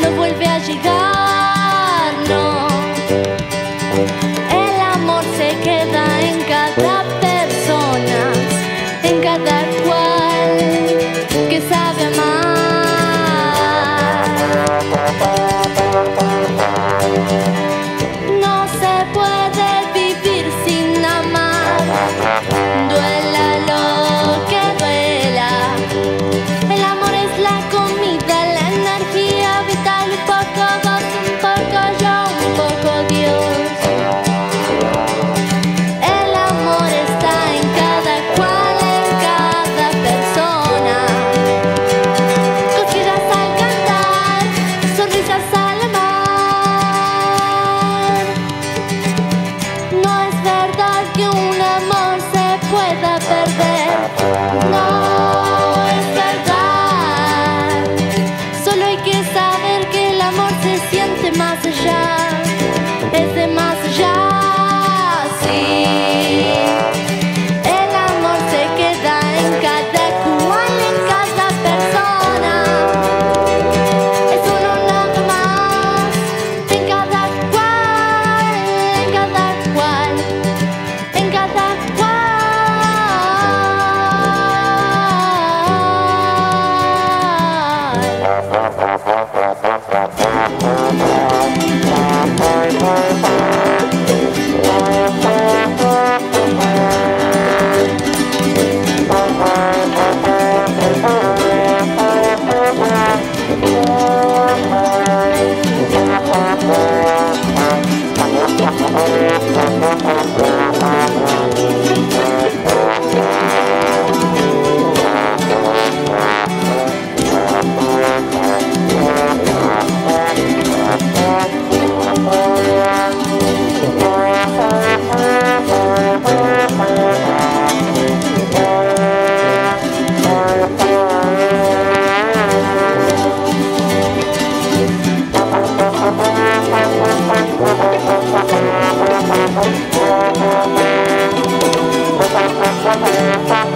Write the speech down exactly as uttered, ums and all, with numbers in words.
No vuelve a llegar, no. El amor se queda en cada persona, en cada cual que sabe amar. No se puede vivir sin amar, duela lo que duela. El amor es la comida, la energía vital, un poco vos, un poco yo, un poco Dios. El amor está en cada cual, en cada persona. Cosquillas al cantar, sonrisas al amar. No es verdad que un amor se pueda perder, no. Más allá, es de más allá, sí. El amor se queda en cada cual, en cada persona. Es uno nada más, en cada cual, en cada cual, en cada cual. Bye.